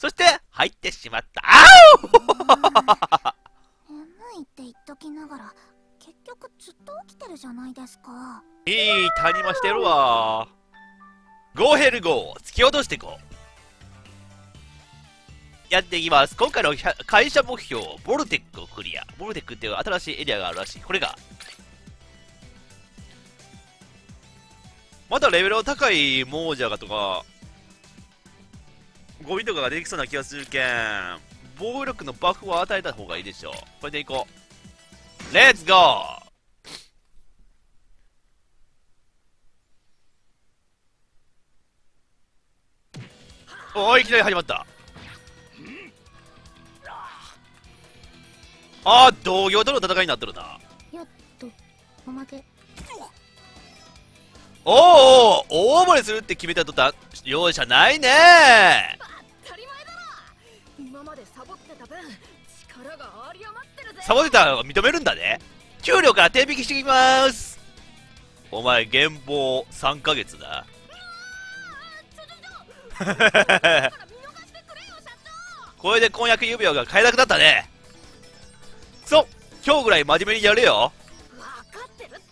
そして入ってしまった。あお眠いって言っときながら結局ずっと起きてるじゃないですか。いい谷間してるわ。ゴーヘルゴー、突き落としていこう。やっていきます。今回の会社目標、ボルテックをクリア。ボルテックっていう新しいエリアがあるらしい。これがまたレベルの高い亡者がとかゴミとかが出てきそうな気がするけん、暴力のバフを与えた方がいいでしょう。これでいこう。レッツゴー。おー、いきなり始まった。あー、同業との戦いになってるな。やっとおまけ。おーおー、大暴れするって決めた途端容赦ないねー。当たり前だろ。今までサボってた分力があり余ってるぜ。サボってたのが認めるんだね。給料から手引きしてきまーす。お前減俸3ヶ月だ。これで婚約指輪が買えなくなったね。そう、今日ぐらい真面目にやれよ。分かってるって。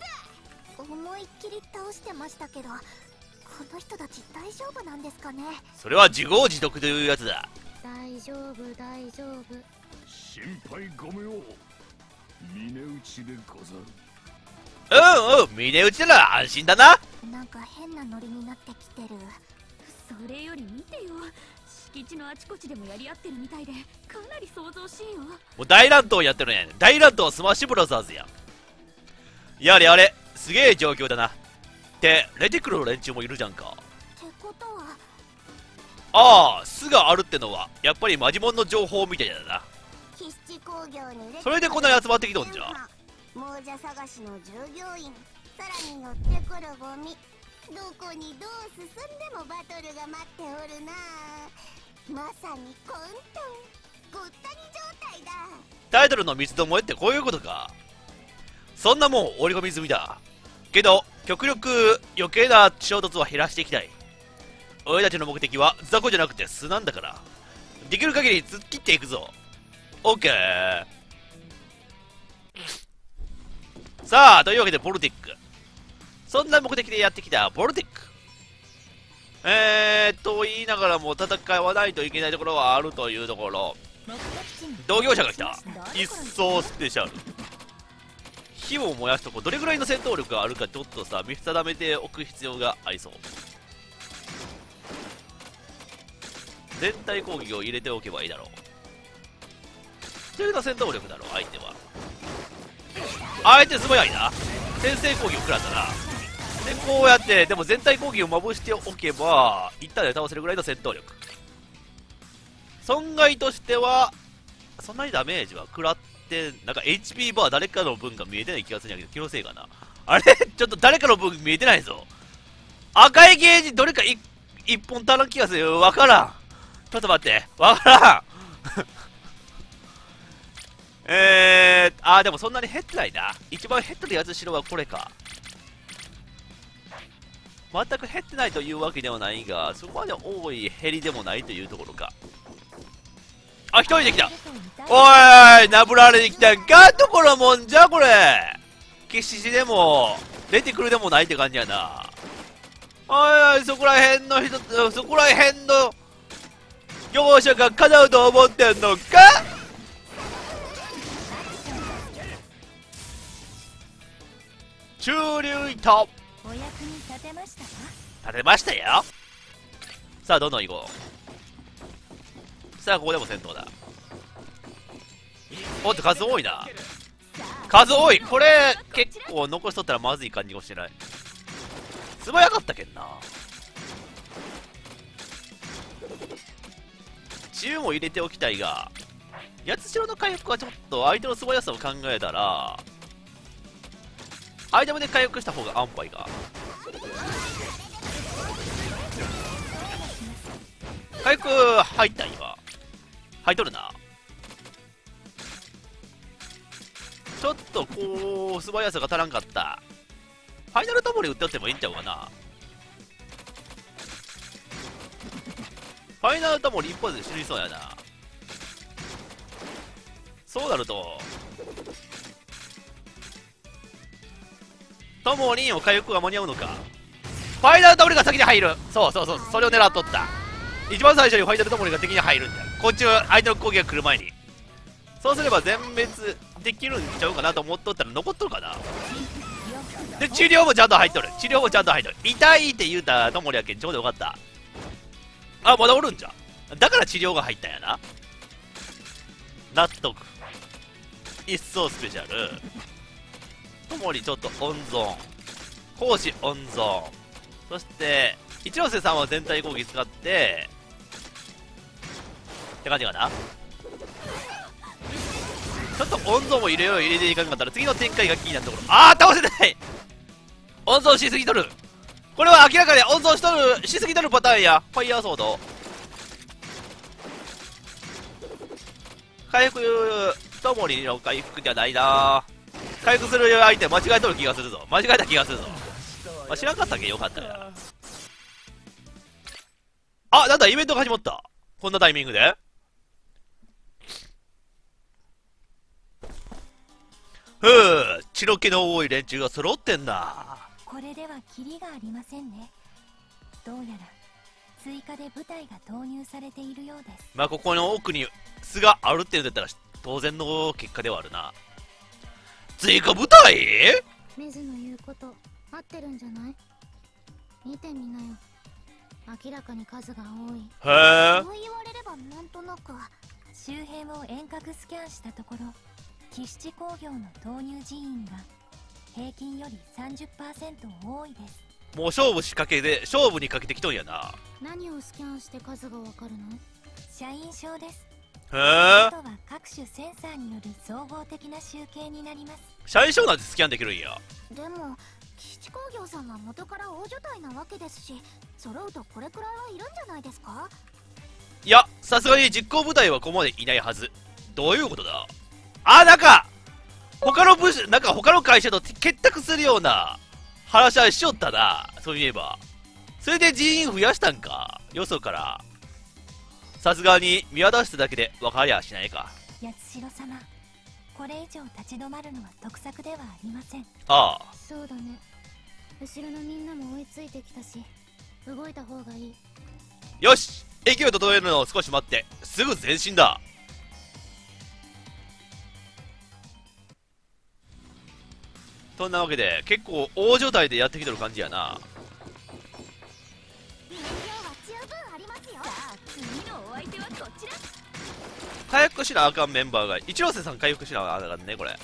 思いっきり倒してましたけど、この人たち大丈夫なんですかね。それは自業自得というやつだ。大丈夫大丈夫、心配ご無用。峰打ちでござる。うんうん、峰打ちなら安心だな。なんか変なノリになってきてる。それより見てよ、敷地のあちこちでもやり合ってるみたいで、かなり想像しんよ。もう大乱闘やってるね。大乱闘スマッシュブラザーズや。やれあれ、すげえ状況だな。ってレティクルの連中もいるじゃんか。ってことは、ああ、巣があるってのはやっぱりマジモンの情報みたいだな。それでこんなに集まってきとんじゃ。亡者探しの従業員、さらに乗ってくるゴミ、どこにどう進んでもバトルが待っておるな。まさに混沌ごったに状態だ。タイトルの三つどもえってこういうことか。そんなもん織り込み済みだけど、極力余計な衝突は減らしていきたい。俺たちの目的は雑魚じゃなくて素なんだから、できる限り突っ切っていくぞ。オッケー。さあ、というわけでボルティック、そんな目的でやってきたボルティック。言いながらも戦わないといけないところはあるというところ。同業者が来た。一層スペシャル。火を燃やすとこ、どれぐらいの戦闘力があるかちょっとさ見定めておく必要がありそう。全体攻撃を入れておけばいいだろう。というのは戦闘力だろう。相手は素早いな。先制攻撃を食らったな。でこうやってでも全体攻撃をまぶしておけば一旦で倒せるぐらいの戦闘力。損害としてはそんなにダメージは食らって、なんか HP バー誰かの分が見えてない気がするんやけど、気のせいかな。あれちょっと誰かの分見えてないぞ。赤いゲージどれか一本足らん気がする。わからん。ちょっと待って、わからん。あーでもそんなに減ってないな。一番減ってるやつしろはこれか。全く減ってないというわけではないが、そこまで多い減りでもないというところか。あ、一人で来た。おい、なぶられてきたがところもんじゃこれ。決してでも出てくるでもないって感じやな。おいおい、そこら辺の人、そこら辺の業者がかなうと思ってんのか。中流糸お役に立てましたか？立てましたよ。さあどんどん行こう。さあここでも戦闘だ。おっと数多いな。数多い。これ結構残しとったらまずい感じもしてない。素早かったけんな。治癒も入れておきたいが、八代の回復はちょっと相手の素早さを考えたらアイテムで回復した方が安牌が回復入った。今入っとるな。ちょっとこう素早さが足らんかった。ファイナルともに打っておってもいいんちゃうかな。フファイナルともリンポーズで死にそうやな。そうなるとトモリンを回復が間に合うのか。ファイナルトモリが先に入る。そうそうそう、それを狙っとった。一番最初にファイナルトモリが敵に入るんだ。こっちは相手の攻撃が来る前に、そうすれば全滅できるんちゃうかなと思っとったら残っとるかな。で治療もちゃんと入っとる、治療もちゃんと入っとる。痛いって言うたトモリやけんちょうどよかった。あ、まだおるんじゃ、だから治療が入ったんやな。納得。一層スペシャルともにちょっと温存、講師温存、そして一ノ瀬さんは全体攻撃使ってって感じかな。ちょっと温存も入れよう、入れていかなかったら次の展開が気になるところ。あー、倒せない。温存しすぎとる。これは明らかに温存しとる、しすぎとるパターンや。ファイヤーソード回復、ともにの回復じゃないな。回復する相手間違えとる気がするぞ。間違えた気がするぞ。まあ、知らんかったっけ、よかったから。あ、なんだイベントが始まった、こんなタイミングで。ふう、血の気の多い連中が揃ってんな。これではキリがありませんね。どうやら追加で部隊が投入されているようです。まあここの奥に巣があるって言うんだったら当然の結果ではあるな。追加部隊？メズの言うこと合ってるんじゃない？見てみなよ。明らかに数が多い。へえ。そう言われればなんとなく。周辺を遠隔スキャンしたところ、キシチ工業の投入人員が平均より 30% 多いです。もう勝負にかけてきとんやな。何をスキャンして数がわかるの？社員証です。へえ。あとは各種センサーによる総合的な集計になります。社員証なんてスキャンできるんや。でも基地工業さんは元から大所帯なわけですし、揃うとこれくらいはいるんじゃないですか。いや、さすがに実行部隊はここまでいないはず。どういうことだ。あ、なんか他の会社と結託するような話はしよったな、そういえば。それで人員増やしたんか、よそから。さすがに見渡しただけで分かりゃしないか。八代様、これ以上立ち止まるのは得策ではありません。ああ、そうだね。後ろのみんなも追いついてきたし、動いた方がいい。よし、勢いを整えるのを少し待って、すぐ前進だ。そんなわけで結構大所帯でやってきてる感じやな。回復しなあかんメンバーが、一ノ瀬さん回復しなあかんね、これ。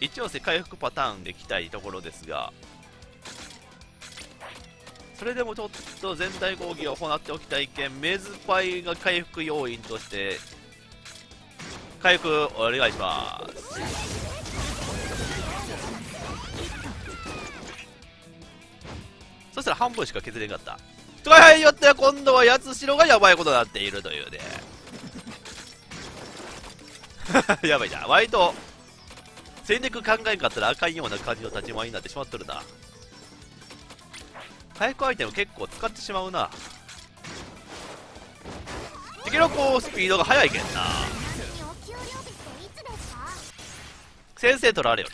一ノ瀬回復パターンできたいところですが、それでもちょっと全体攻撃を行っておきたいけん、メズパイが回復要員として回復お願いします。そしたら半分しか削れなかった。とかによっては今度は八代がやばいことになっているというね。やばいな、割と戦略考えんかったらあかんような感じの立ち回りになってしまっとるな。回復アイテム結構使ってしまうな。敵のこうスピードが速いけんな。先生とられよ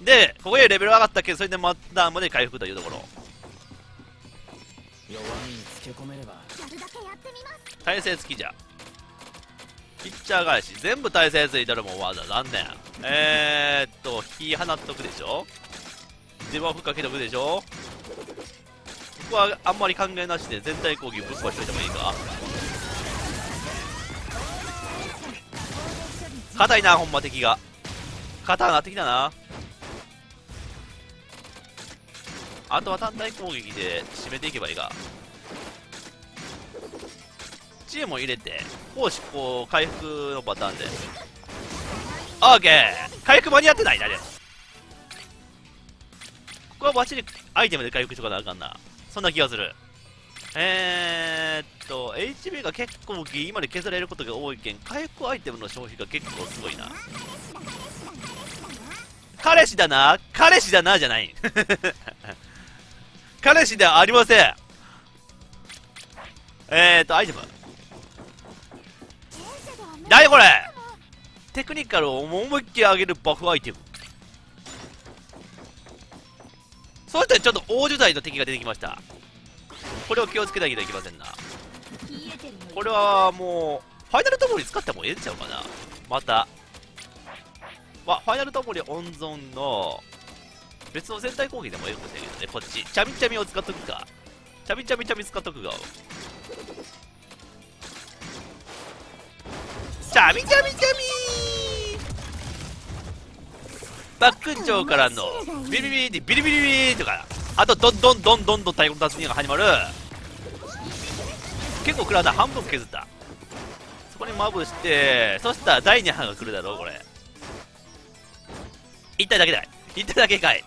りで、ここへレベル上がったけど、それでマッターまで回復というところ。耐性付きじゃ、ピッチャー返し全部耐性付いたらもうわざ残念。火放っとくでしょ、デバフかけとくでしょ。ここはあんまり考えなしで全体攻撃ぶっ壊しといてもいいか。硬いな、ほんま敵が硬くなってきたな。あとは単体攻撃で締めていけばいいが。知恵も入れて攻守こう回復のパターンで OK。 回復間に合ってないな。でここはバッチリアイテムで回復しとかなあかんな、そんな気がする。HP が結構ギリまで削られることが多いけん、回復アイテムの消費が結構すごいな。彼氏だな、彼氏だなじゃない。彼氏ではありません。アイテム何これ、テクニカルを思いっきり上げるバフアイテム。そうしたらちょっと大所帯の敵が出てきました。これを気をつけなきゃいけませんな。これはもうファイナルトモリ使ってもええんちゃうかな。またファイナルトモリ温存の別の全体攻撃でもええかもしれないけどね。こっちチャミチャミを使っとくか。チャミチャミチャミ使っとくが。チャミチャミチャミーバックン長からのビリビリビリビリビリとか、あとどんどんどんどんどん太鼓の達人が始まる。結構食らった、半分削った。そこにマブして、そしたら第2波が来るだろう。これ1体だけだい。1体だけかい。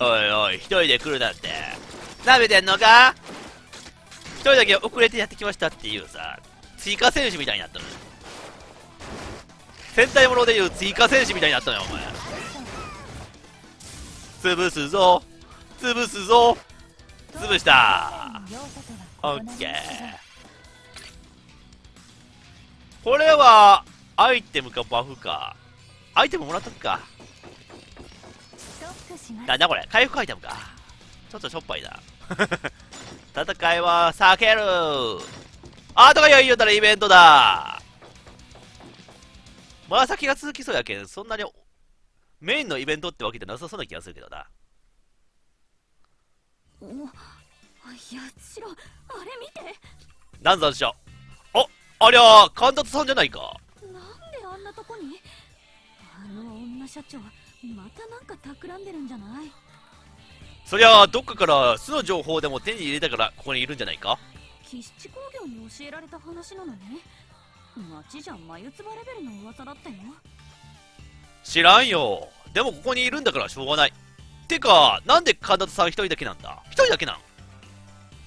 おいおい、1人で来るなんてなめてんのか。1人だけ遅れてやってきましたっていうさ、追加選手みたいになったの。戦隊ものでいう追加戦士みたいになったのよ、お前。潰すぞ潰すぞ潰した。オッケー。これはアイテムかバフか。アイテムもらっとくか。なんだこれ、回復アイテムか。ちょっとしょっぱいな。戦いは避ける。あーとかよいよったらイベントだ。まさきが続きそうやけん、そんなにメインのイベントってわけじゃなさそうな気がするけどな。おやつしろ、あれ見て。なんざんしょ。ありゃあ、神達さんじゃないか。なんであんなとこに。あの女社長、またなんか企んでるんじゃない。そりゃあ、どっかから巣の情報でも手に入れたから、ここにいるんじゃないか。キシチ工業に教えられた話なのね。町じゃ眉唾レベルの噂だったよ。知らんよ。でもここにいるんだからしょうがない。てかなんで神田さん一人だけなんだ。一人だけなん。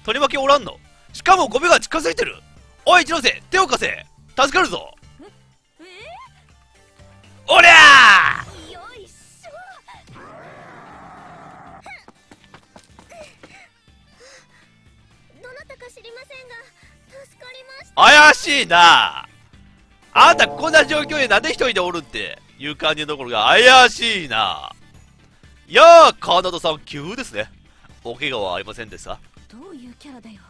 とりわけおらんの。しかもゴミが近づいてる。おい一ノ瀬、手を貸せ。助かるぞ。おりゃーよいしょ。どなたか知りませんが助かりました。怪しいな。あんたこんな状況でなんで一人でおるっていう感じのところが怪しいな。いやー、カナダさん急ですね。お怪我はありませんでした。どういうキャラだよ。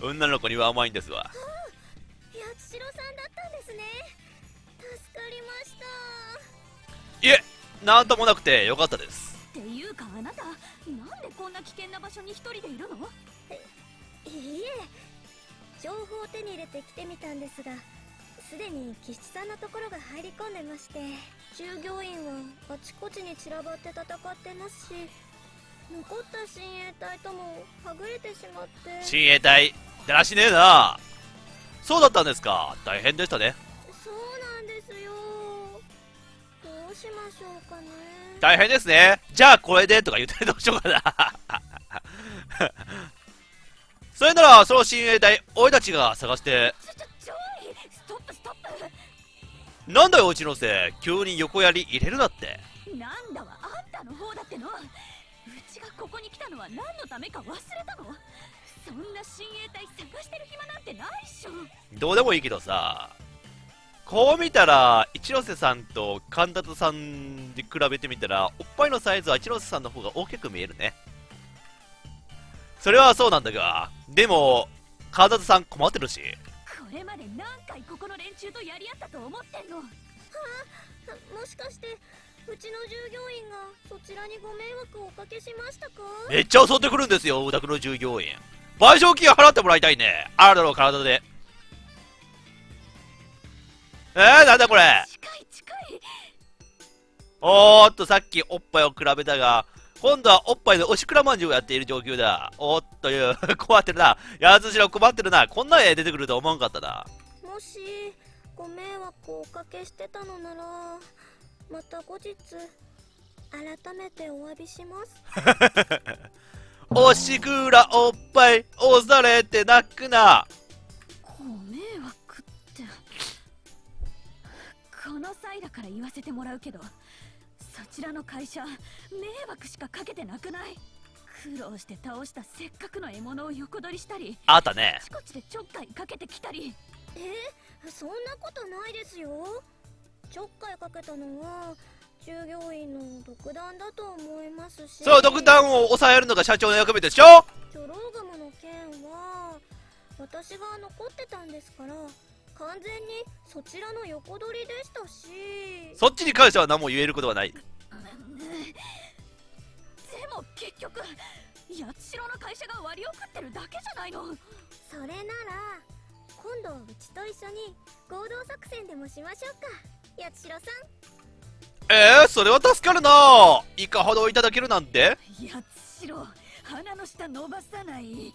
女の子には甘いんですわ。八代さんだったんですね。助かりました。いえ、なんともなくてよかったです。っていうかあなた、なんでこんな危険な場所に一人でいるの。いえ情報を手に入れて来てみたんですが、すでに吉地さんのところが入り込んでまして、従業員はあちこちに散らばって戦ってますし、残った親衛隊ともはぐれてしまって。親衛隊だらしねえな。そうだったんですか。大変でしたね。そうなんですよ。どうしましょうかね。大変ですね。じゃあこれでとか言ってどうしようかな。それならその親衛隊俺たちが探して。ストップストップ。なんだよ一ノ瀬、急に横やり入れるなって。なんだわ、あんたの方だっての。うちがここに来たのは何のためか忘れたの。そんな親衛隊探してる暇なんてないっしょ。どうでもいいけどさ、こう見たら一ノ瀬さんと神田さんで比べてみたら、おっぱいのサイズは一ノ瀬さんの方が大きく見えるね。それはそうなんだが、でも川里さん困ってるし。これまで何回ここの連中とやり合ったと思ってんの。はあ、もしかしてうちの従業員がそちらにご迷惑をおかけしましたか。めっちゃ襲ってくるんですよ、お宅の従業員。賠償金払ってもらいたいね。あるだろう体で。なんだこれ。近い。おっと、さっきおっぱいを比べたが、今度はおっぱいのおしくらまんじゅうをやっている状況だ。おっという、困ってるな。やつしろ困ってるな。こんな絵出てくると思わんかったな。もしご迷惑をおかけしてたのなら、また後日改めてお詫びします。おしくらおっぱい押されて泣くな。ご迷惑ってこの際だから言わせてもらうけど、そちらの会社迷惑しかかけてなくない。苦労して倒したせっかくの獲物を横取りしたり、あったね。こっちでちょっかいかけてきたり。そんなことないですよ。ちょっかいかけたのは従業員の独断だと思いますし。そう、独断を抑えるのが社長の役目でしょ。ジョロウガムの件は私が残ってたんですから、完全にそちらの横取りでしたし、そっちに関しては何も言えることはない。でも結局八代の会社が割り送ってるだけじゃないの。それなら今度うちと一緒に合同作戦でもしましょうか、八代さん。それは助かるな。いかほどいただけるなんて。八代、鼻の下伸ばさない。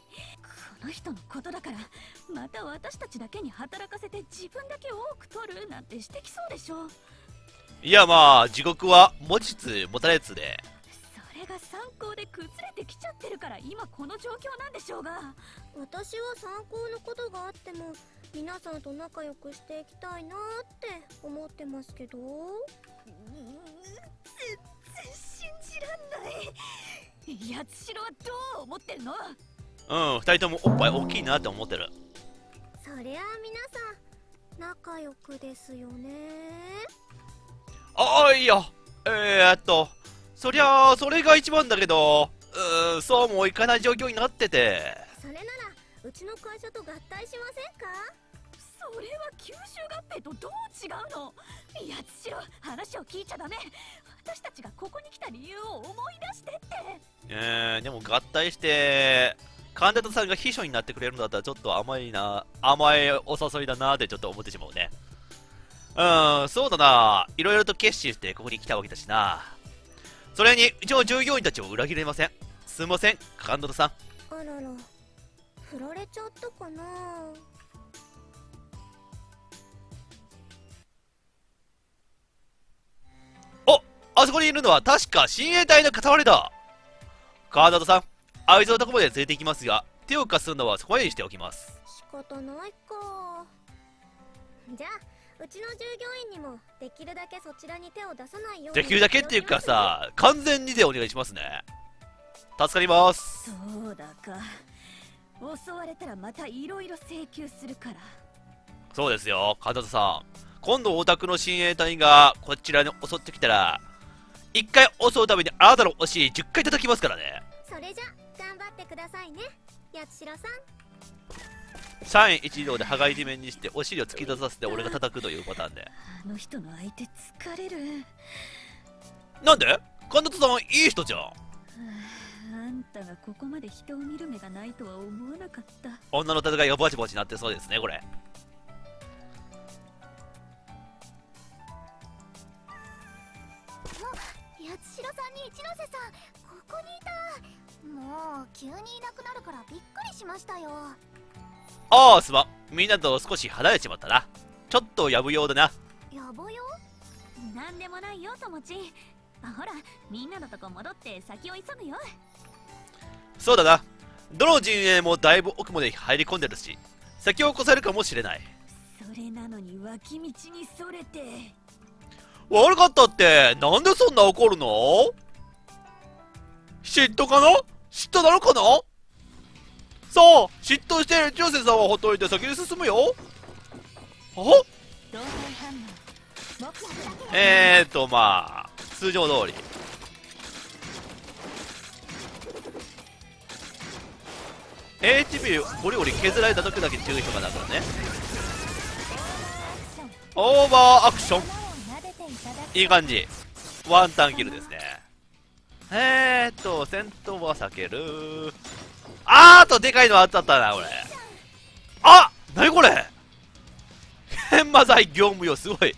この人のことだから、また私たちだけに働かせて自分だけ多く取るなんてしてきそうでしょ。いや、まあ地獄は持ちつ持たれつで、それが参考で崩れてきちゃってるから今この状況なんでしょうが。私は参考のことがあっても皆さんと仲良くしていきたいなって思ってますけど。全然信じらんない。八代はどう思ってるの？2人ともおっぱい大きいなって思ってる。そりゃあ皆さん仲良くですよね。ああ、いや、そりゃあそれが一番だけど、そうもいかない状況になってて。それならうちの会社と合体しませんか？それは吸収合併とどう違うの？八代、話を聞いちゃダメ。私たちがここに来た理由を思い出してって。でも合体してカンダタさんが秘書になってくれるんだったらちょっと甘いな、甘いお誘いだなーってちょっと思ってしまうね。そうだな、いろいろと決心してここに来たわけだしな。それに一応従業員たちを裏切れません。すんません、カンダタさん。あらら、振られちゃったかな。お、あそこにいるのは確か親衛隊の片割れだ。カンダタさん、あいつのとこまで連れて行きますが、手を貸すのはそこまでにしておきます。仕方ないか。じゃあうちの従業員にもできるだけそちらに手を出さないように。できるだけっていうかさ、完全にでお願いしますね。助かります。そうだか、襲われたらまたいろいろ請求するから。そうですよ、カンダタさん、今度お宅の親衛隊がこちらに襲ってきたら、1回襲うためにあなたのお尻10回叩きますからね。それじゃ頑張ってくださいね、八代さん。社員一同で羽交い締めにしてお尻を突き出させて俺が叩くというパターンで。あの人の相手疲れる。なんで？神田さんはいい人じゃん。あんたがここまで人を見る目がないとは思わなかった。女の戦いがバチバチになってそうですね、これ。八代さんに一ノ瀬さん、ここにいた。もう急にいなくなるからびっくりしましたよ。ああ、すまん、みんなと少し離れちまったな。ちょっとやぶようだな。やぼよ？なんでもないよ、ともち。ほら、みんなのとこ戻って先を急ぐよ。そうだな、どの陣営もだいぶ奥まで入り込んでるし、先を越せるかもしれない。それなのに脇道にそれて。悪かったって、なんでそんな怒るの？嫉妬かな？嫉妬なのかな？さあ、嫉妬している一ノ瀬さんはほっといて先に進むよ。は？まあ通常通り。HP ゴリゴリ削られた時だけ注意とかだからね。オーバーアクション、いい感じ。ワンタンキルですね。戦闘は避ける。あーと、でかいのあったな、これ。あ、なにこれ、研磨剤業務用、すごい。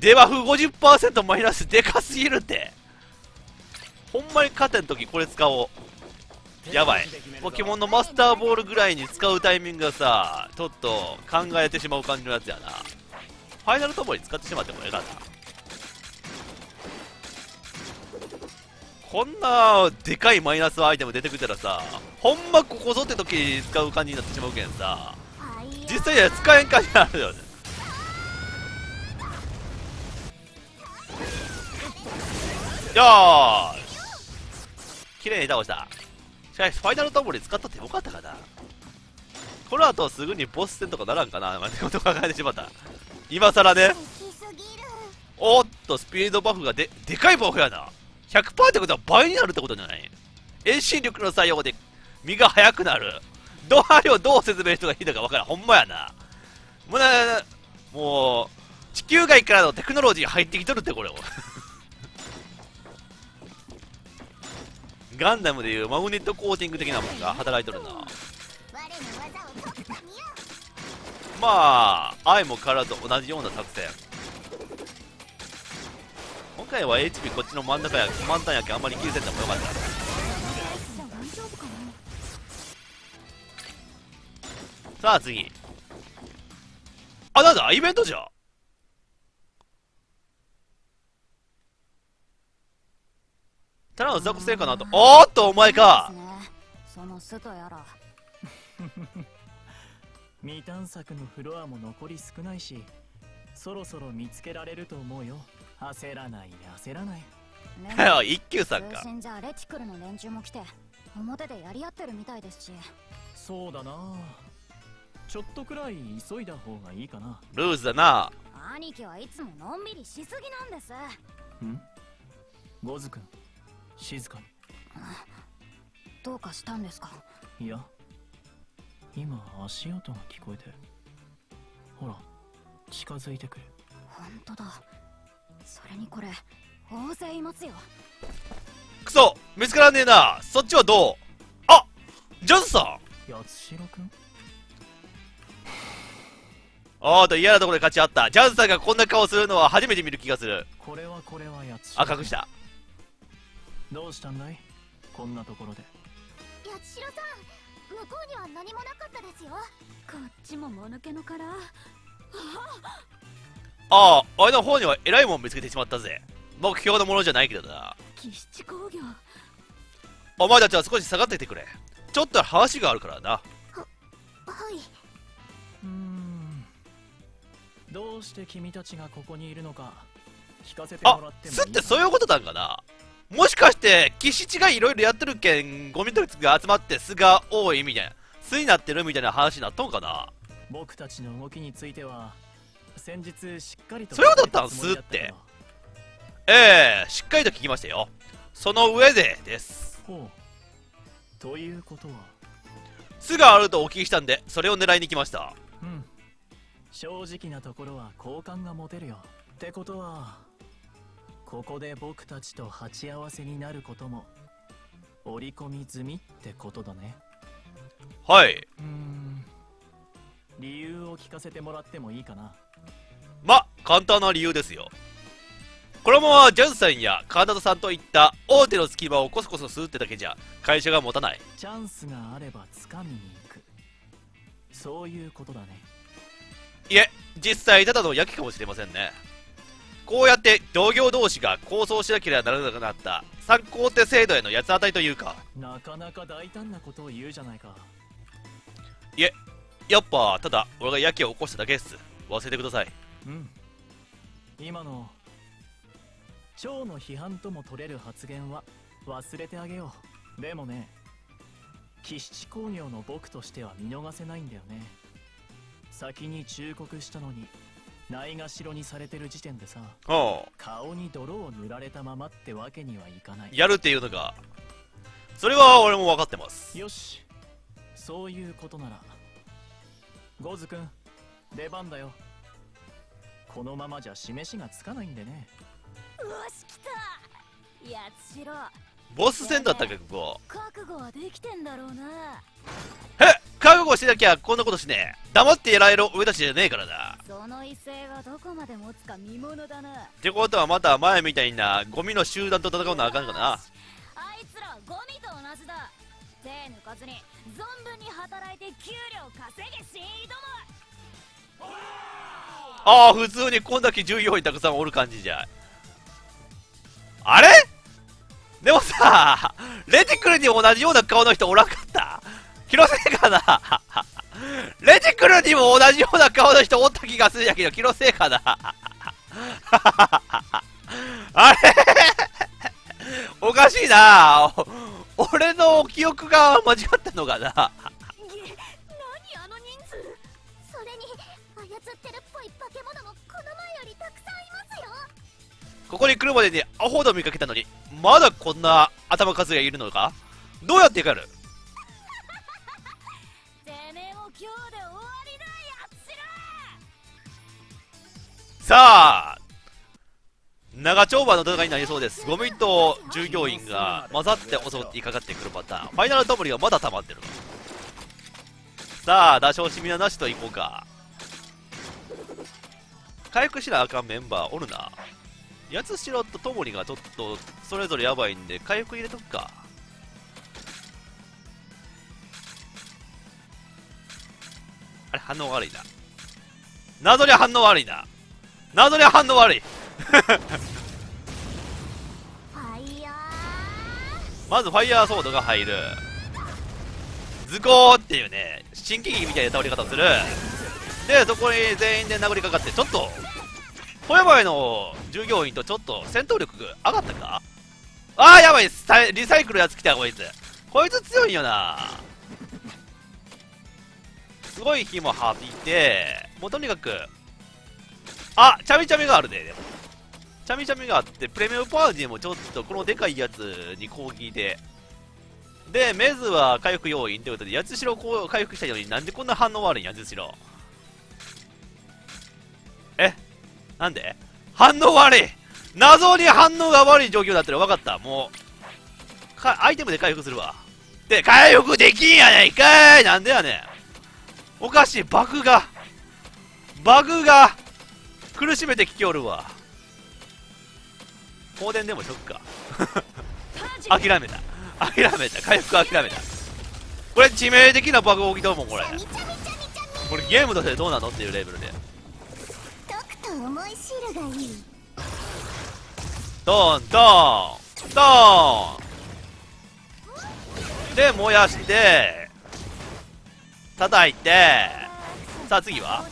デバフ 50% マイナス、でかすぎるって。ほんまに勝てん時これ使おう。やばい、ポケモンのマスターボールぐらいに使うタイミングがさ、ちょっと考えてしまう感じのやつやな。ファイナルともに使ってしまってもええかな。こんなでかいマイナスアイテム出てくたらさ、ほんまここぞって時に使う感じになってしまうけんさ、実際には使えん感じになるよね。よーし、綺麗に倒した。しかしファイナルタモリ使ったってよかったかな。この後すぐにボス戦とかならんかな、なんてこと考えてしまった。今更ね。おっと、スピードバフがでかいバフやな。 100% ってことは倍になるってことじゃない。遠心力の作用で身が速くなる。どれをどう説明したらいいのか分からん。ほんまやな。もう地球外からのテクノロジー入ってきとるってこれをガンダムでいうマグネットコーティング的なものが働いとるな。まあ愛もからと同じような作戦。今回は HP こっちの真ん中や満タンやけあんまり気にせんでもよかった。さあ次、あ、なんだイベントじゃ。ただの作戦かなと。おっとお前か。その外やら未探索のフロアも残り少ないし、そろそろ見つけられると思うよ。焦らない焦らない。はよ一休さんか。じゃあレティクルの連中も来て表でやり合ってるみたいですし。そうだな。ちょっとくらい急いだ方がいいかな。ルーズだな。兄貴はいつものんびりしすぎなんです。ん？ゴズ君、静かに。どうかしたんですか？いや。今足音が聞こえてる。ほら近づいてくる。本当だ。それにこれ大勢いますよ。クソ見つからねえな。そっちはどう。あジョンさん、やつしろくん、おーと嫌なところで勝ち合った。ジャンさんがこんな顔するのは初めて見る気がする。これはやつしろくん。あ、隠した。どうしたんだいこんなところで。やつしろさん、向こうには何もなかったですよ。こっちももぬけの殻。ああ、俺の方には偉いもん見つけてしまったぜ。目標のものじゃないけどな。キシチ工業。お前たちは少し下がってきてくれ。ちょっと話があるからな。はい。どうして君たちがここにいるのか聞かせてもらってもいいかな。あ、すってそういうことなんかな。もしかして、キシチがいろいろやってるけん、ゴミ取りが集まって巣が多いみたいな、巣になってるみたいな話になっとんかな。僕たちの動きについては、先日しっかりと。それはだったん巣って。ええー、しっかりと聞きましたよ。その上でです。ほう。ということは。巣があるとお聞きしたんで、それを狙いに来ました。うん。正直なところは好感が持てるよ。ってことは。ここで僕たちと鉢合わせになることも織り込み済みってことだね。はい。理由を聞かせてもらってもいいかな。ま、簡単な理由ですよ。このままジャンさんやカーナドさんといった大手の隙間をコソコソするってだけじゃ会社が持たない。チャンスがあれば掴みに行く、そういうことだね。いえ、実際ただの焼きかもしれませんね。こうやって同業同士が構想しなければならなくなった参考手制度への八つ当たりというか。なかなか大胆なことを言うじゃないか。いえ、やっぱただ俺がやけを起こしただけです。忘れてください。うん。今の蝶の批判とも取れる発言は忘れてあげよう。でもね、キシチ工業の僕としては見逃せないんだよね。先に忠告したのにないがしろにされてる時点でさ、顔に泥を塗られたままってわけにはいかない。やるっていうのか。それは俺も分かってます。よし、そういうことならゴズ君出番だよ。このままじゃ示しがつかないんでね。うわしきた。やつしろボス戦だったっけここ。覚悟はできてんだろうな。へっ、覚悟してなきゃこんなことしねえ。黙ってやられる俺たちじゃねえからな。その威勢はどこまで持つか見ものだな。ってことはまた前みたいなゴミの集団と戦うのはあかんかな。あいつらはゴミと同じだ。手抜かずに存分に働いて給料稼げしいども。ああ、普通にこんだけ従業員たくさんおる感じじゃ。あれでもさ、レティクルに同じような顔の人おらんかった広瀬かなレティクルにも同じような顔の人おった気がするやけど、広瀬かなあれおかしいな。俺の記憶が間違ったのかな。何あの人数。それに操ってるっぽい化け物もこの前よりたくさんいますよ。ここに来るまでにアホど見かけたのに、まだこんな頭数がいるのか。どうやって狩る。さあ、長丁場の戦いになりそうです。ゴミと従業員が混ざって襲っていかかってくるパターン。ファイナルトムリがまだ溜まってる。さあ、打傷しみななしといこうか。回復しなあかんメンバーおるな。やつしろとトモリがちょっとそれぞれやばいんで回復入れとくか。あれ、反応悪いな。謎に反応悪いな。謎に反応悪い。まずファイヤーソードが入る。ズコーっていうね、新喜劇みたいな倒れ方をする。でそこに全員で殴りかかって、ちょっと小山への従業員とちょっと戦闘力上がったか。ああやばい、リサイクルやつ来た。こいつ強いよな。すごい火もはびいて、もうとにかく、あ、チャミチャミがあるね。でもチャミチャミがあって、プレミアムパーティーもちょっとこのでかいやつに攻撃で、でメズは回復要員ということで、八代こう回復したのになんでこんな反応悪いんや。八代なんで反応悪い。謎に反応が悪い状況だったら分かった。もうアイテムで回復するわ。で回復できんやないかい。なんでやねん。おかしい。バグが苦しめてきておるわ。放電でもしょっか。諦めた。回復諦めた。これ致命的なバグ起きとるもん。これゲームとしてどうなのっていうレベルで。ドンドンドンで燃やして叩いて。さあ次は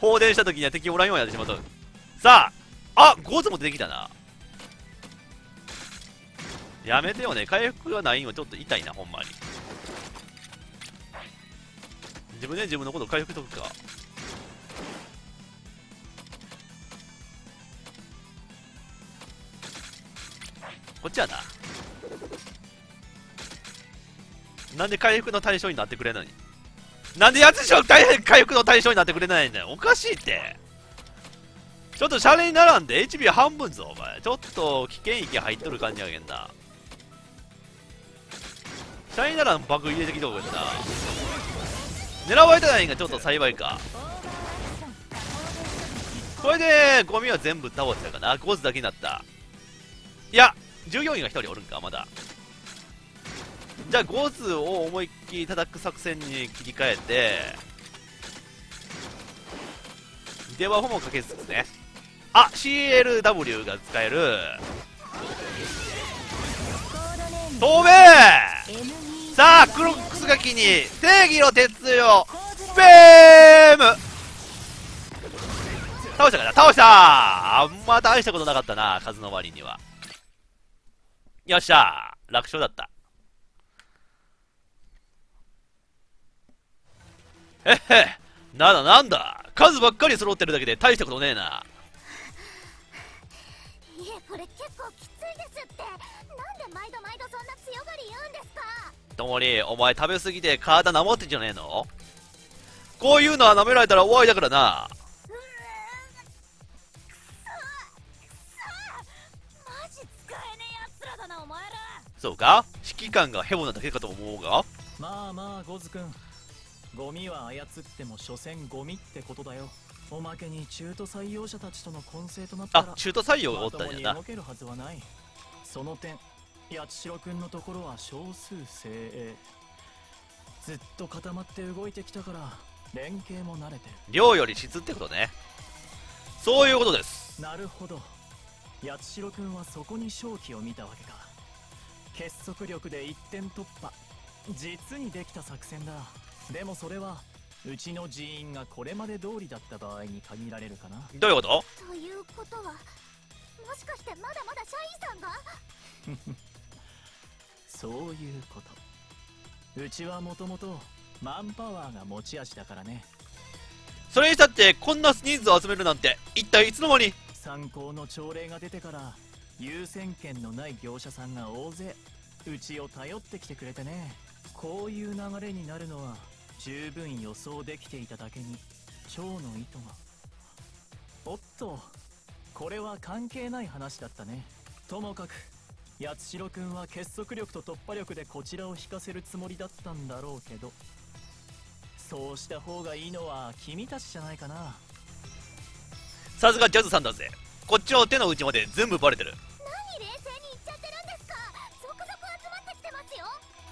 放電した時には敵おらんようになってしまうと。さあ、あ、ゴーズも出てきたな。やめてよね。回復がないんはちょっと痛いな、ほんまに。自分で自分のこと回復とくか。こっちやな。なんで回復の対象になってくれないのに。なんでやつしろ回復の対象になってくれないんだよ。おかしいって。ちょっとシャレにならんで。 HP 半分ぞお前。ちょっと危険域入っとる感じやげんな。シャレにならんバグ入れてきとくんな。狙われてないんがちょっと幸いか。これでゴミは全部倒したかな。ゴーズだけになった。いや従業員が1人おるんかまだ。じゃあゴーズを思いっきり叩く作戦に切り替えて、電話ホもかけつつね。あ、 CLW が使える。飛べー。さあクロックスガキに正義の鉄槌をベーム。倒したかな。倒したー。あんま大したことなかったな、数の割には。よっしゃー、楽勝だった。えっへ、なんだ数ばっかり揃ってるだけで大したことねえな。いえ、これ結構きついですって。なんで毎度そんな強がり言うんですか。ともりお前食べ過ぎて体なまってんじゃねえの。こういうのはなめられたら終わりだからな。うくそマジ使えねえやつらだなお前ら。そうか、指揮官がヘボなだけかと思うが。まあまあゴズ君、ゴミは操っても所詮ゴミってことだよ。おまけに中途採用者たちとの混成となったら、あ、中途採用がおったんやな。動けるはずはない。その点八代君のところは少数精鋭。ずっと固まって動いてきたから連携も慣れてる。量より質ってことね。そういうことです。なるほど、八代君はそこに勝機を見たわけか。結束力で一点突破、実にできた作戦だ。でもそれはうちの人員がこれまで通りだった場合に限られるかな。どういうことということは、もしかしてまだまだ社員さんがそういうこと。うちはもともとマンパワーが持ち味だからね。それにしたってこんな人数を集めるなんて一体いつの間に。参考の朝礼が出てから優先権のない業者さんが大勢うちを頼ってきてくれてね。こういう流れになるのは十分予想できていただけに蝶の糸が。おっと、これは関係ない話だったね。ともかく八代君は結束力と突破力でこちらを引かせるつもりだったんだろうけど、そうした方がいいのは君たちじゃないかな。さすがジャズさんだぜ。こっちの手の内まで全部バレてる。何冷静に言っちゃってるんですか。続々集まってきてますよ。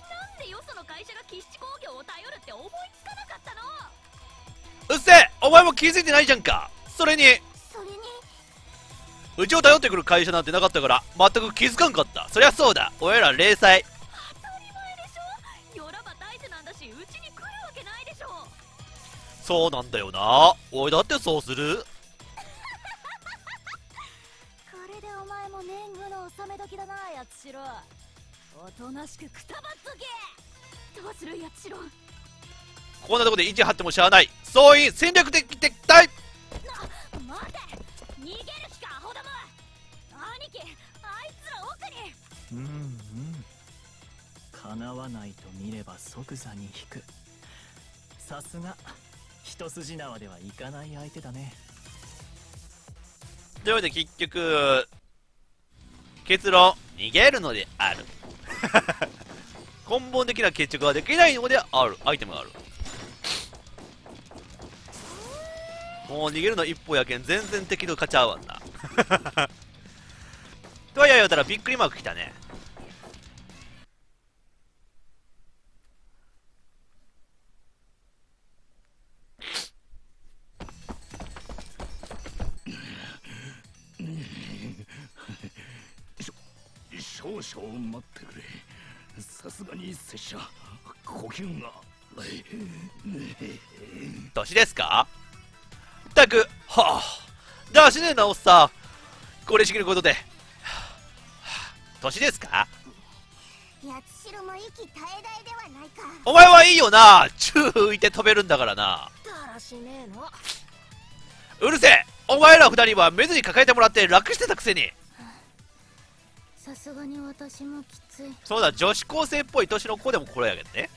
なんでよその会社がキッチ工業を頼るって思いつかなかったの。うっせえ、お前も気づいてないじゃんか。それにうちを頼ってくる会社なんてなかったから全く気づかんかった。そりゃそうだ、俺ら零細。当たり前でしょ。よらば大手なんだしうちに来るわけないでしょ。そうなんだよな、俺だってそうする。これでお前も年貢の納め時だな八代。おとなしくくたばっとけ。どうする八代。こんなとこで意地張ってもしゃあない。総員戦略的撤退。待て、逃げる気かアホども。兄貴、あいつら奥に。叶わないと見れば即座に引く。さすが一筋縄ではいかない相手だね。というわけで結局結論、逃げるのである。根本的な決着はできないのである。アイテムがある。もう逃げるの一歩やけん全然敵と勝ち合わんな。とは言うたらびっくりマーク来たね。少々待ってくれ。さすがに拙者呼吸が。年ですか。ったく、はあ、出しねえなおっさん。これしきることで、はあはあ、年ですか。八代も息絶え絶えではないか。お前はいいよな、宙浮いて飛べるんだからな。だらしねえの。うるせえ、お前ら二人は目ずに抱えてもらって楽してたくせに。さすがに私もきつい。そうだ、女子高生っぽい年の子でもこれやけどね。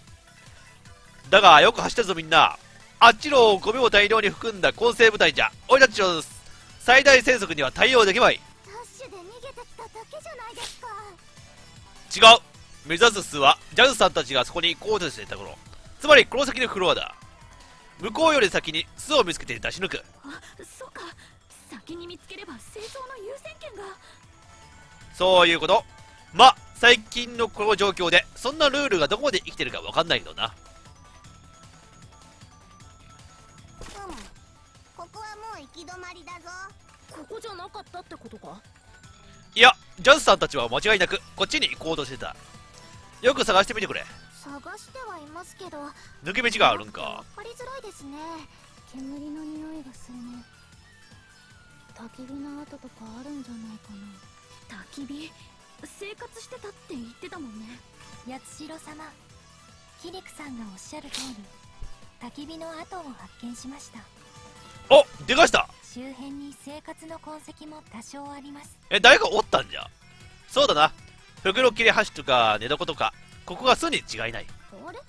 だがよく走ったぞみんな。あっちのゴミを大量に含んだ混成部隊じゃ俺たちの最大戦速には対応できまい。ダッシュで逃げてきただけじゃないですか。違う、目指す巣はジャズさんたちがそこに行こうとしていた頃、つまりこの先のフロアだ。向こうより先に巣を見つけて出し抜く。あ、そうか、先に見つければ清掃の優先権が。そういうこと。ま、最近のこの状況でそんなルールがどこまで生きてるか分かんないけどな。行き止まりだぞ。ここじゃなかったってことか。いや、ジャズさんたちは間違いなくこっちに行こうとしてた。よく探してみてくれ。探してはいますけど抜け道があるんか。分かりづらいですね。煙の匂いがするね。焚き火の跡とかあるんじゃないかな。焚き火生活してたって言ってたもんね。八代様、キリクさんがおっしゃる通り焚き火の跡を発見しました。お、でかした。周辺に生活の痕跡も多少あります。え、誰かおったんじゃ。そうだな、袋切れ端とか寝床とか、ここが巣に違いない。あれ、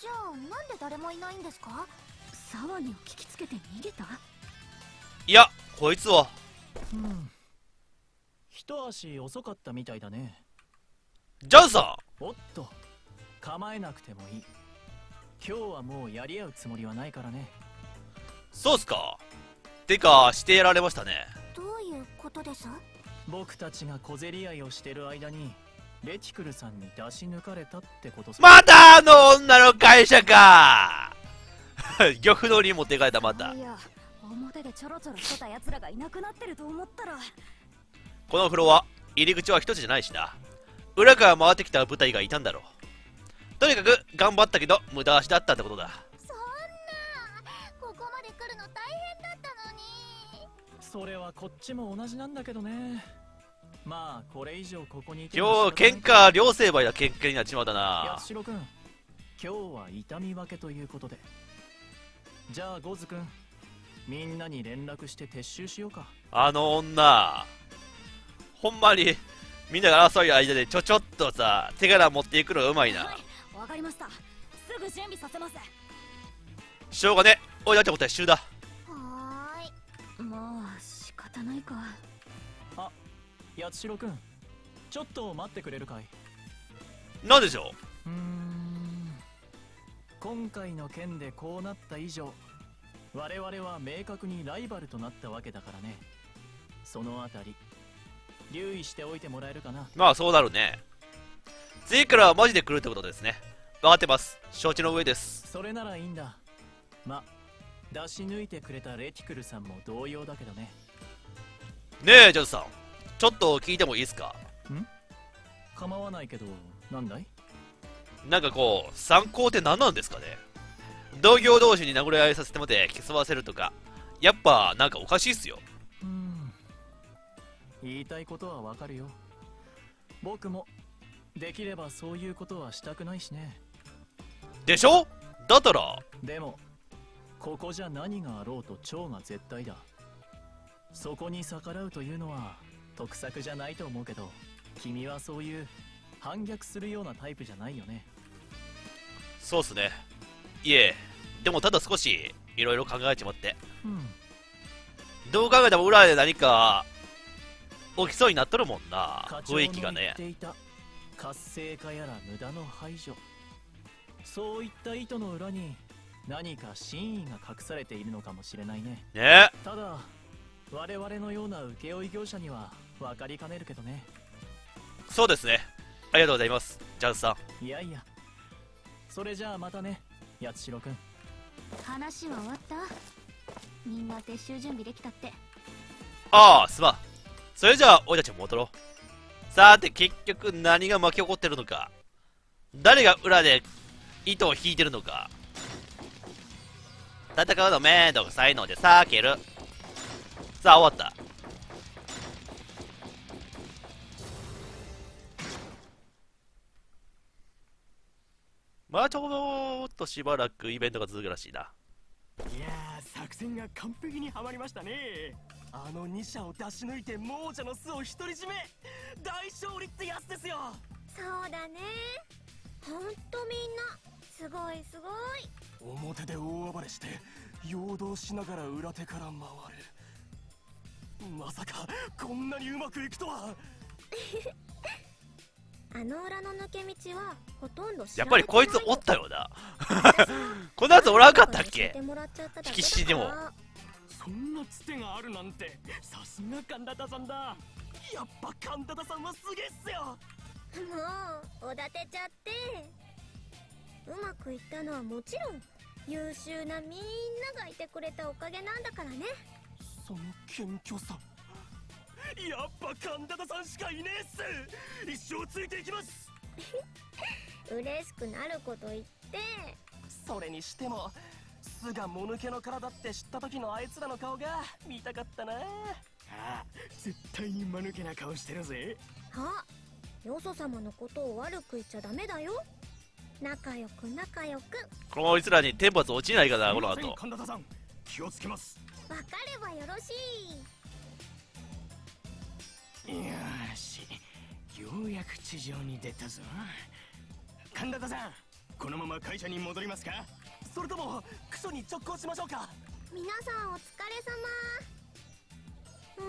じゃあなんで誰もいないんですか。騒ぎを聞きつけて逃げた。いや、こいつは一足遅かったみたいだね。ジャズさん、おっと、構えなくてもいい。今日はもうやり合うつもりはないからね。そうっすか。てかしてやられましたね。どういうことです。僕たちが小競り合いをしてる間にレティクルさんに出し抜かれたってことさ。またあの女の会社か。漁夫のに持ってかれた。またいや、表でちょろちょろしてた奴らがいなくなってると思ったら。このフロア入り口は一つじゃないしな、裏から回ってきた部隊がいたんだろう。とにかく頑張ったけど無駄足だったってことだ。それはこっちも同じなんだけどね。まあこれ以上ここに今日喧嘩両成敗だ喧嘩になっちまうだな。八代君、今日は痛み分けということで、じゃあゴズ君、みんなに連絡して撤収しようか。あの女、ほんまにみんなが争い間でちょっとさ手柄持っていくのがうまいな。はい、わかりました、すぐ準備させます。しょうがね、おいらってことは撤収だ。はーい、もう仕方ないか。あ、八代君、ちょっと待ってくれるかい。なんでしょう。今回の件でこうなった以上、我々は明確にライバルとなったわけだからね。そのあたり留意しておいてもらえるかな。まあそうなるね。次からはマジで来るってことですね。分かってます、承知の上です。それならいいんだ。ま、出し抜いてくれたレティクルさんも同様だけどね。ねえジャズさん、ちょっと聞いてもいいですか。ん、構わないけど、なんだい。なんかこう参考って何なんですかね。同業同士に殴り合いさせてまで競わせるとか、やっぱなんかおかしいっすよ。うん、言いたいことはわかるよ。僕もできればそういうことはしたくないしね。でしょ。だったらでもここじゃ何があろうと蝶が絶対だ。そこに逆らうというのは得策じゃないと思うけど、君はそういう反逆するようなタイプじゃないよね。そうっすね。いえ、でもただ少しいろいろ考えちまって、うん、どう考えても裏で何か起きそうになっとるもんな、雰囲気がね。活性化やら無駄の排除、そういった意図の裏に何か真意が隠されているのかもしれないね。ね、ただ我々のような請負業者には分かりかねるけどね。そうですね。ありがとうございますジャズさん。いやいや、それじゃあまたね八代君。話は終わった？みんな撤収準備できたって。ああ、すまん。それじゃあ俺たちも戻ろう。さて結局何が巻き起こってるのか、誰が裏で糸を引いてるのか。戦うのめんどくさいので避ける。さあ終わった。まあちょっとしばらくイベントが続くらしいな。いやー、作戦が完璧にはまりましたね。あの2社を出し抜いて亡者の巣を独り占め、大勝利ってやつですよ。そうだね、ほんとみんなすごいすごい。表で大暴れして陽動しながら裏手から回る、まさかこんなにうまくいくとは。あの裏の抜け道はほとんどやっぱりこいつおったよな。このやつおらんかったっけ、引き死にでも。そんなつてがあるなんて、さすがカンダタさんだ。やっぱカンダタさんはすげえっすよ。もうおだてちゃって。うまくいったのはもちろん優秀なみんながいてくれたおかげなんだからね。その謙虚さ、やっぱ神田さんしかいねえっす。一生ついていきます。嬉しくなること言って。それにしても巣がもぬけの殻だって知った時のあいつらの顔が見たかったな。ああ、絶対に間抜けな顔してるぜ。はあ、よそ様のことを悪く言っちゃダメだよ。仲良く仲良く。こいつらに天罰落ちないかなこの後。神田さん気をつけます。わかればよろしい。よし、ようやく地上に出たぞ。神田さん、このまま会社に戻りますか、それともクソに直行しましょうか。皆さんお疲れ様。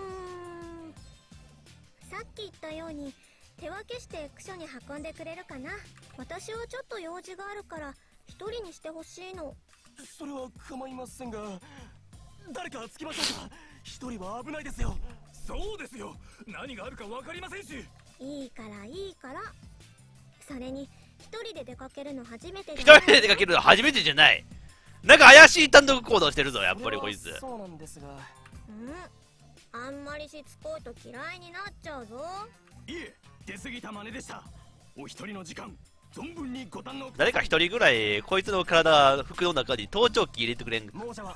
さっき言ったように手分けしてクソに運んでくれるかな。私はちょっと用事があるから一人にしてほしいの。それは構いませんが、誰かつきましょうか。一人は危ないですよ。そうですよ、何があるか分かりませんし。いいからいいから、それに一人で出かけるの初めて。一人で出かけるの初めてじゃない。なんか怪しい単独行動してるぞやっぱりこいつ。そうなんですが、うん、あんまりしつこいと嫌いになっちゃうぞ。いえ、出過ぎた真似でした。お一人の時間存分にご堪能。誰か一人ぐらいこいつの体服の中に盗聴器入れてくれん。猛者は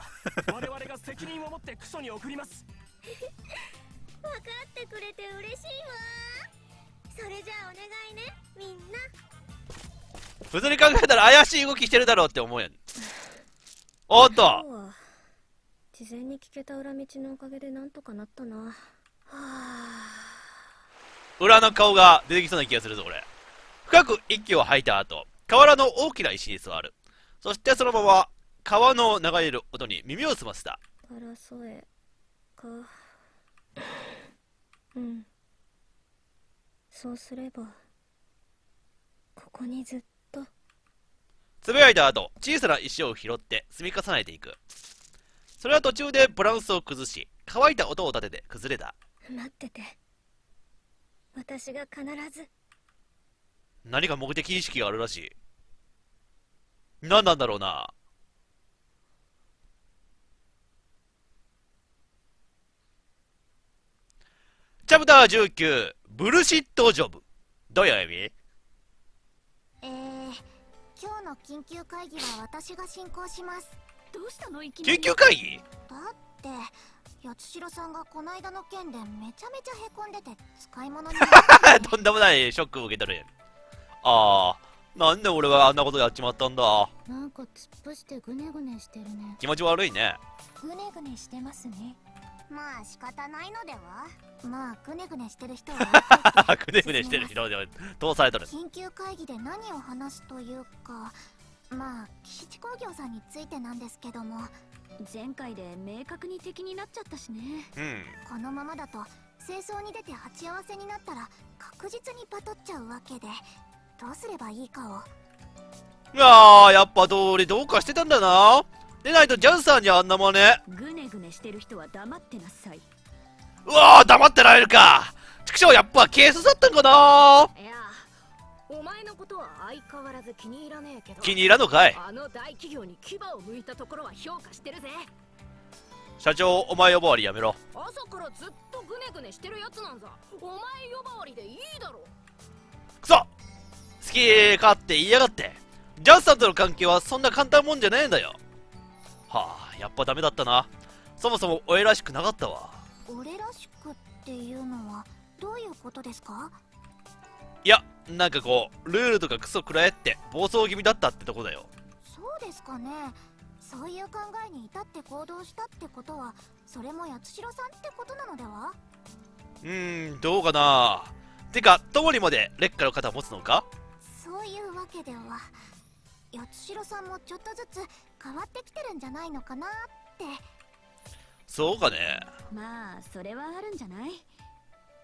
我々が責任を持ってクソに送ります。分かってくれて嬉しいわ。それじゃあお願いね、みんな。普通に考えたら怪しい動きしてるだろうって思うやん。おっと、事前に聞けた裏道のおかげでなんとかなったな。はあ、裏の顔が出てきそうな気がするぞ俺。深く息を吐いた後、河原の大きな石に座る。そしてそのまま川の流れる音に耳を澄ませた。パラソエか。うん、そうすればここにずっと。つぶやいた後、小さな石を拾って積み重ねていく。それは途中でバランスを崩し、乾いた音を立てて崩れた。待ってて、私が必ず。何か目的意識があるらしい。何なんだろうな。チャプター19、ブルシットジョブ。どういう意味？今日の緊急会議は私が進行します。どうしたのいきなり緊急会議？だって八代さんがこの間の件でめちゃめちゃへこんでて使い物になってとんでもないショックを受け取る。ああ、なんで俺はあんなことやっちまったんだ。なんか突っ伏してグネグネしてるね。気持ち悪いね。グネグネしてますね。まあ仕方ないのでは。まあグネグネしてる人はグネグネしてる人ではどうされとる。緊急会議で何を話すというか、まあ岸地工業さんについてなんですけども、前回で明確に敵になっちゃったしね。うん、このままだと清掃に出て鉢合わせになったら確実にバトっちゃうわけで、どうすればいいかを。いやー、やっぱ通りどうかしてたんだな。でないとジャンさんにあんなもんね。グネグネしてる人は黙ってなさい。うわー、黙ってられるか。畜生、やっぱ警察だったんかな。いや、お前のことは相変わらず気に入らねえけど。気に入らんのかい。あの大企業に牙を向いたところは評価してるぜ。社長、お前呼ばわりやめろ。朝からずっとグネグネしてるやつなんだ。お前呼ばわりでいいだろ。くそ、好き勝手言いやがって。ジャンさんとの関係はそんな簡単もんじゃねえんだよ。はあ、やっぱダメだったな。そもそも俺らしくなかったわ。俺らしくっていうのはどういうことですか？いや、なんかこうルールとかクソ食らえって暴走気味だったってとこだよ。そうですかね。そういう考えに至って行動したってことは、それも八代さんってことなのでは。うーん、どうかな。てか、ともにまで劣化の肩を持つのか。そういうわけでは、八代さんもちょっとずつ変わってきてるんじゃないのかなって。そうかね。まあそれはあるんじゃない。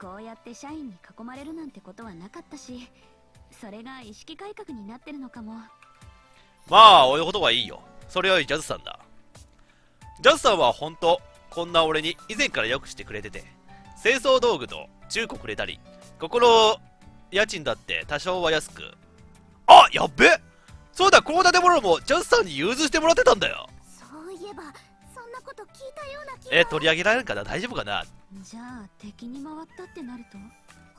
こうやって社員に囲まれるなんてことはなかったし、それが意識改革になってるのかも。まあ俺のことはいいよ。それよりジャズさんだ。ジャズさんは本当こんな俺に以前からよくしてくれてて、清掃道具と中古くれたり、心家賃だって多少は安く。あ、やっべ。そうだ、この建物もジャズさんに融通してもらってたんだよ。そういえばそんなこと聞いたような気が。取り上げられるかな、大丈夫かな。じゃあ敵に回ったってなると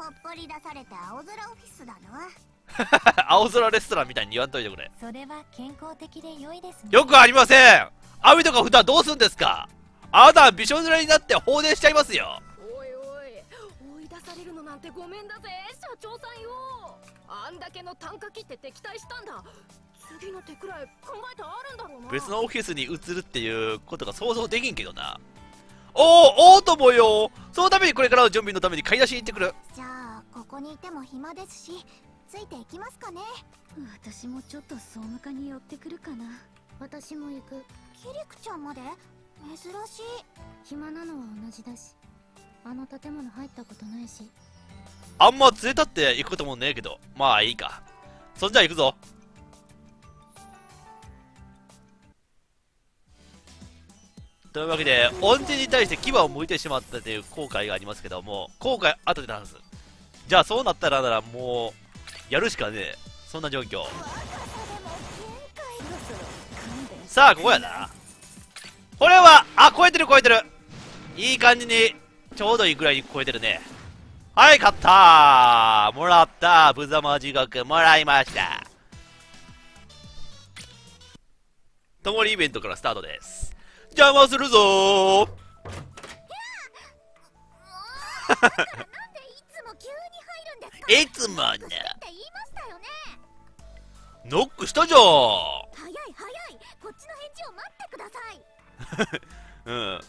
ほっぽり出された青空オフィスだな。青空レストランみたいに言わんといてくれ。それは健康的で良いですね。よくありません。網とか蓋どうすんですか。あなたはびしょ濡れになって放電しちゃいますよ。されるのなんてごめんだぜ社長さんよ。あんだけの単価切って敵対したんだ。次の手くらい考えてあるんだろうな。別のオフィスに移るっていうことが想像できんけどな。おおともよ。そのためにこれからの準備のために買い出しに行ってくる。じゃあここにいても暇ですし、ついていきますかね。私もちょっと総務課に寄ってくるかな。私も行く。キリクちゃんまで珍しい。暇なのは同じだし、あの建物入ったことないし。あんま連れたって行くこともねえけど、まあいいか。そんじゃ行くぞ。というわけで恩人に対して牙を向いてしまったという後悔がありますけども、後悔後でならず。じゃあそうなったらならもうやるしかねえ、そんな状況。さあここやな。これはあ、超えてる超えてる。いい感じにちょうどいいぐらいに超えてるね。はい、勝ったー。もらったー。ぶざま地獄もらいました。ともにイベントからスタートです。邪魔するぞー。なんでいつも急に入るんですか。いつもね。って言いましたよね。ノックしたじゃん。早い早い。こっちの返事を待ってください。うん。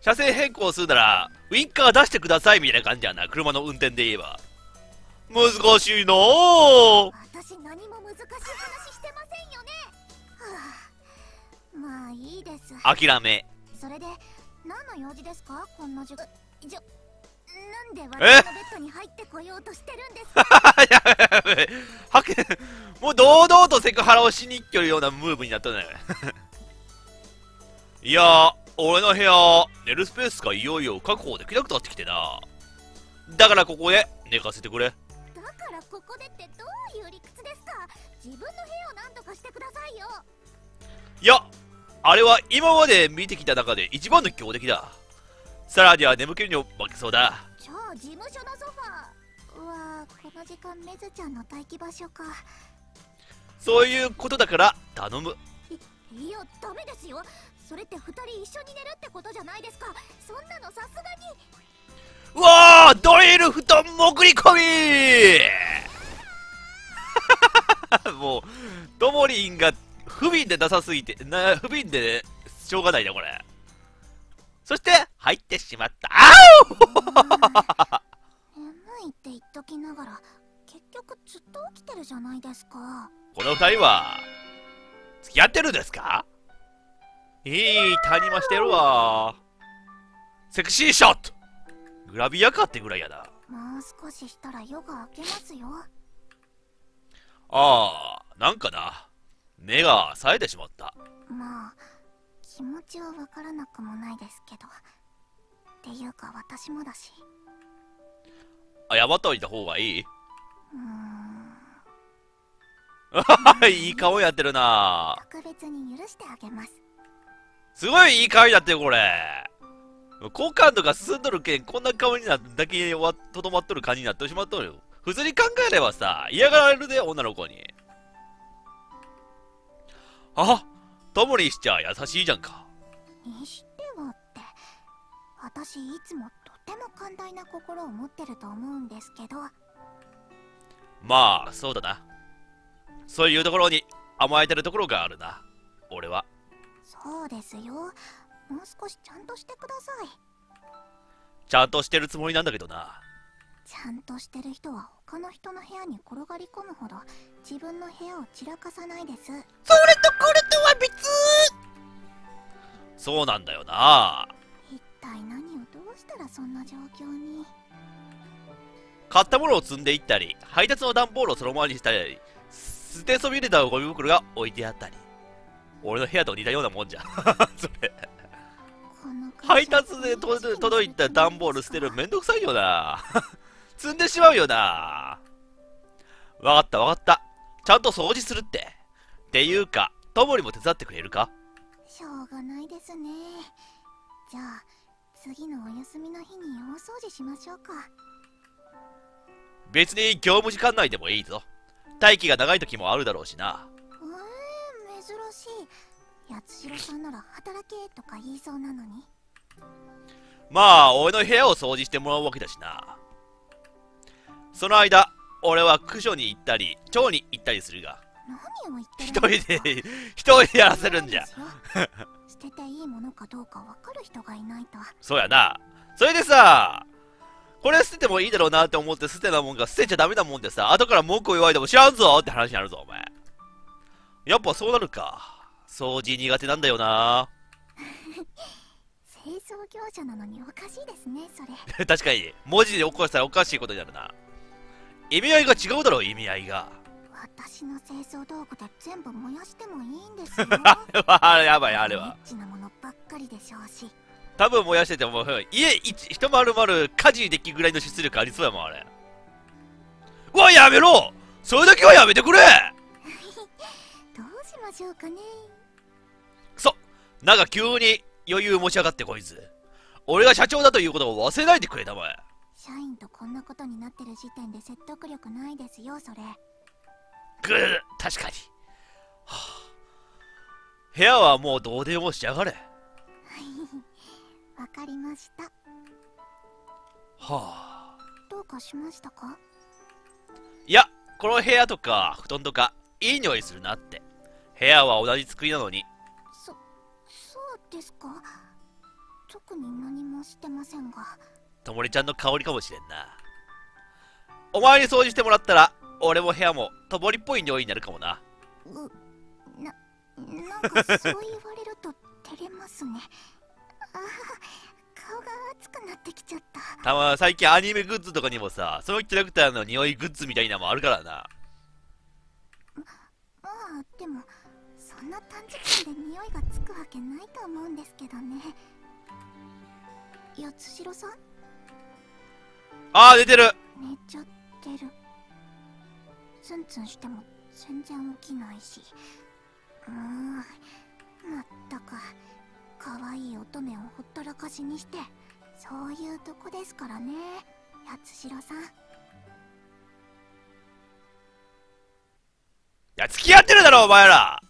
車線変更するならウインカー出してくださいみたいな感じやな。車の運転で言えば。難しいな。私何も難しい話してませんよね。はあ、まあいいです。諦め。それで何の用事ですか？こんな時間。なんで私のベッドに入ってこようとしてるんですか？はけ、もう堂々とセクハラをしに行きよるようなムーブになったね。いやー、俺の部屋、寝るスペースがいよいよ確保できなくなってきてな。だからここで寝かせてくれ。だからここでってどういう理屈ですか？自分の部屋をなんとかしてくださいよ。いや、あれは今まで見てきた中で一番の強敵だ。さらには眠気にも負けそうだ。じゃあ事務所のソファーはこの時間メズちゃんの待機場所か。そういうことだから頼む。いやダメですよ。それって2人一緒に寝るってことじゃないですか。そんなのさすがに。うわー、ドリル布団潜り込みもうトモリンが不憫でなさすぎてな、不憫で、ね、しょうがないなこれ。そして入ってしまった。あお眠いって言っときながら結局ずっと起きてるじゃないですか。この二人は付き合ってるんですか？いい谷間してるわ。セクシーショットグラビアかってぐらいやな。もう少ししたら夜が明けますよ。ああ、なんかな目が冴えてしまった。まあ気持ちはわからなくもないですけど。っていうか私もだし。謝っておいた方がいい。いい顔やってるな。特別に許してあげます。すごいいい顔やってるこれ。好感度が進んどるけんこんな顔になるだけとどまっとる感じになってしまっとるよ。普通に考えればさ嫌がられるで女の子に。あ、トモリンしちゃ優しいじゃんか。にしてはって私いつもとても寛大な心を持ってると思うんですけど。まあそうだな。そういうところに甘えてるところがあるな俺は。そうですよ。もう少しちゃんとしてください。ちゃんとしてるつもりなんだけどな。ちゃんとしてる人は他の人の部屋に転がり込むほど自分の部屋を散らかさないです。それとこれとは別。そうなんだよな。一体何をどうしたらそんな状況に。買ったものを積んでいったり配達の段ボールをそのままにしたり捨てそびれたゴミ袋が置いてあったり。俺の部屋と似たようなもんじゃんそれ。配達で届いた段ボール捨てるめんどくさいよな積んでしまうよな。わかったわかった。ちゃんと掃除するって。っていうかトモリも手伝ってくれるか。しょうがないですね。じゃあ次のお休みの日に大掃除しましょうか。別に業務時間内でもいいぞ。待機が長い時もあるだろうしな。珍しい。八代さんなら働けとか言いそうなのに。まあ俺の部屋を掃除してもらうわけだしな。その間俺は駆除に行ったり蝶に行ったりするが。何を言ってるんですか？一人でやらせるんじゃ捨てていいものかどうかわかる人がいないと。そうやな。それでさこれ捨ててもいいだろうなって思って捨てたもんが捨てちゃダメなもんでさ後から文句を言われても知らんぞって話になるぞお前。やっぱそうなるか。掃除苦手なんだよな清掃業者なのにおかしいですねそれ確かに文字で起こしたらおかしいことになるな。意味合いが違うだろう。意味合いが。私の清掃道具で全部燃やしてもいいんですよあれやばい。あれはエッチなものばっかりでしょうし。多分燃やしてても家一丸々家事できるぐらいの出力ありそうやもんあれ。うわやめろ。それだけはやめてくれくそ。なんか急に余裕持ち上がってこいつ。俺が社長だということを忘れないでくれたまえ。社員とこんなことになってる時点で説得力ないですよそれ。ぐー確かに、はあ、部屋はもうどうでもしやがれわかりました。はあ。どうかしましたか？いや、この部屋とか布団とかいい匂いするなって。部屋は同じ作りなのに。そうですか。特に何もしてませんが。ともりちゃんの香りかもしれんな。お前に掃除してもらったら俺も部屋もともりっぽい匂いになるかもな。なんかそう言われると照れますね。ああ、顔が熱くなってきちゃった。たま最近アニメグッズとかにもさ、そのキャラクターの匂いグッズみたいなのもあるからな。まあでもそんな短時間で匂いがつくわけないと思うんですけどね。八代さん？ああ、出てる。寝ちゃってる。ツンツンしても全然起きないし。まったく可愛い乙女をほったらかしにして、そういうとこですからね、八代さん。いや、付き合ってるだろお前ら。